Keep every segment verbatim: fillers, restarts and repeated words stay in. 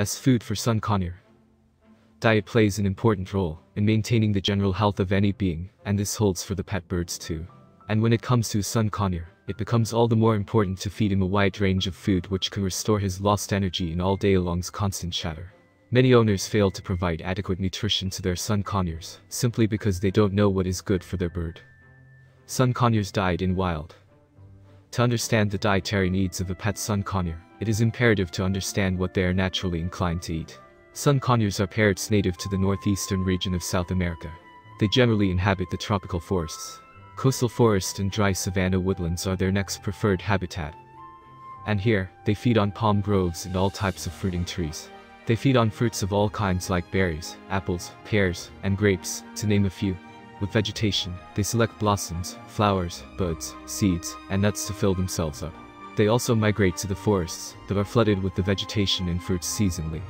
as food for Sun Conure. Diet plays an important role in maintaining the general health of any being, and this holds for the pet birds too. And when it comes to Sun Conure, it becomes all the more important to feed him a wide range of food which can restore his lost energy in all day long's constant chatter. Many owners fail to provide adequate nutrition to their Sun Conures, simply because they don't know what is good for their bird. Sun Conures died in wild. To understand the dietary needs of a pet Sun Conure, it is imperative to understand what they are naturally inclined to eat. Sun Conures are parrots native to the northeastern region of South America. They generally inhabit the tropical forests. Coastal forest and dry savanna woodlands are their next preferred habitat. And here, they feed on palm groves and all types of fruiting trees. They feed on fruits of all kinds like berries, apples, pears, and grapes, to name a few. With vegetation, they select blossoms, flowers, buds, seeds, and nuts to fill themselves up. They also migrate to the forests that are flooded with the vegetation and fruits seasonally.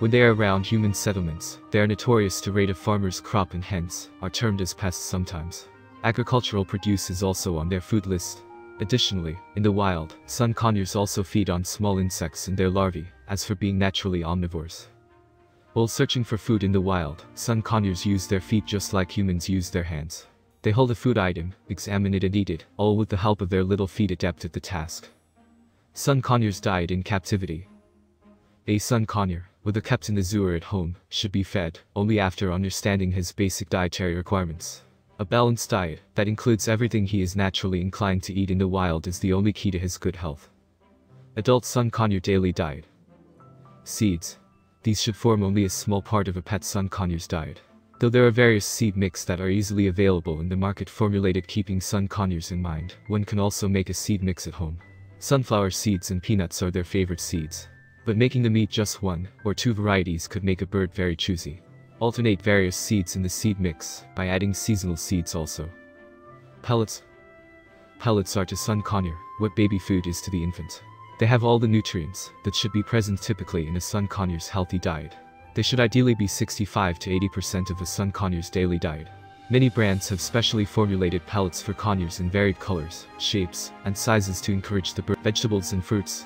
When they are around human settlements, they are notorious to raid a farmer's crop and hence are termed as pests sometimes. Agricultural produce is also on their food list. Additionally, in the wild, Sun Conures also feed on small insects and their larvae, as for being naturally omnivores. While searching for food in the wild, Sun Conures use their feet just like humans use their hands. They hold a food item, examine it and eat it, all with the help of their little feet adept at the task. Sun Conures died in captivity. A Sun Conure, whether kept in the zoo or at home, should be fed only after understanding his basic dietary requirements. A balanced diet that includes everything he is naturally inclined to eat in the wild is the only key to his good health. Adult Sun Conure daily diet. Seeds. These should form only a small part of a pet Sun Conure's diet. Though there are various seed mix that are easily available in the market formulated keeping Sun Conure's in mind, one can also make a seed mix at home. Sunflower seeds and peanuts are their favorite seeds. But making them eat just one or two varieties could make a bird very choosy. Alternate various seeds in the seed mix by adding seasonal seeds also. Pellets. Pellets are to Sun Conure what baby food is to the infant. They have all the nutrients that should be present typically in a Sun Conure's healthy diet. They should ideally be sixty-five to eighty percent of a Sun Conure's daily diet. Many brands have specially formulated pellets for Conures in varied colors, shapes, and sizes to encourage the bird. Vegetables and fruits.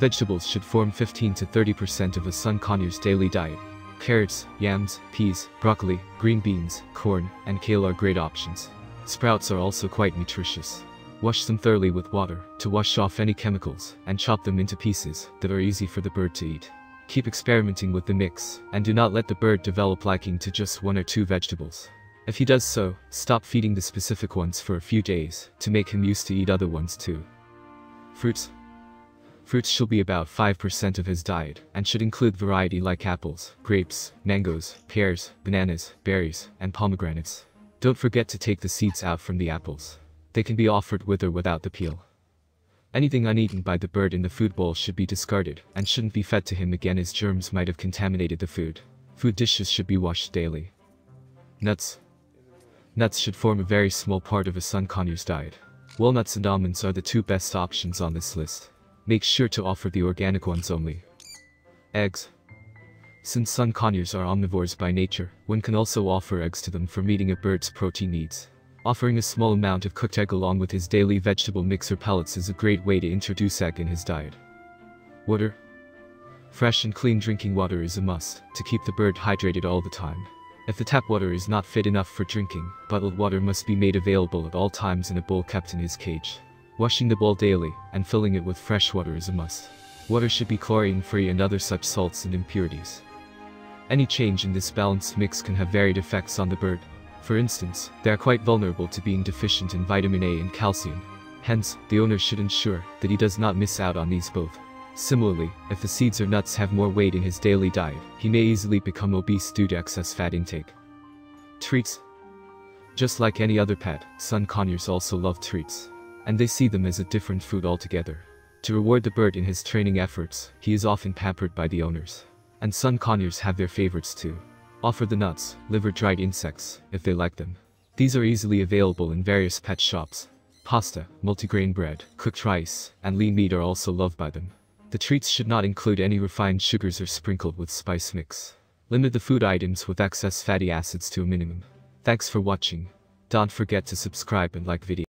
Vegetables should form fifteen to thirty percent of a Sun Conure's daily diet. Carrots, yams, peas, broccoli, green beans, corn, and kale are great options. Sprouts are also quite nutritious. Wash them thoroughly with water to wash off any chemicals, and chop them into pieces that are easy for the bird to eat. Keep experimenting with the mix, and do not let the bird develop liking to just one or two vegetables. If he does so, stop feeding the specific ones for a few days to make him used to eat other ones too. Fruits. Fruits should be about five percent of his diet, and should include variety like apples, grapes, mangoes, pears, bananas, berries, and pomegranates. Don't forget to take the seeds out from the apples. They can be offered with or without the peel. Anything uneaten by the bird in the food bowl should be discarded and shouldn't be fed to him again, as germs might have contaminated the food. Food dishes should be washed daily. Nuts. Nuts should form a very small part of a Sun Conure's diet. Walnuts and almonds are the two best options on this list. Make sure to offer the organic ones only. Eggs. Since Sun Conures are omnivores by nature, one can also offer eggs to them for meeting a bird's protein needs. Offering a small amount of cooked egg along with his daily vegetable mix or pellets is a great way to introduce egg in his diet. Water. Fresh and clean drinking water is a must to keep the bird hydrated all the time. If the tap water is not fit enough for drinking, bottled water must be made available at all times in a bowl kept in his cage. Washing the bowl daily and filling it with fresh water is a must. Water should be chlorine-free and other such salts and impurities. Any change in this balanced mix can have varied effects on the bird. For instance, they are quite vulnerable to being deficient in vitamin A and calcium. Hence, the owner should ensure that he does not miss out on these both. Similarly, if the seeds or nuts have more weight in his daily diet, he may easily become obese due to excess fat intake. Treats. Just like any other pet, Sun Conures also love treats. And they see them as a different food altogether. To reward the bird in his training efforts, he is often pampered by the owners. And Sun Conures have their favorites too. Offer the nuts, liver dried insects, if they like them. These are easily available in various pet shops. Pasta, multigrain bread, cooked rice, and lean meat are also loved by them. The treats should not include any refined sugars or sprinkled with spice mix. Limit the food items with excess fatty acids to a minimum. Thanks for watching. Don't forget to subscribe and like video.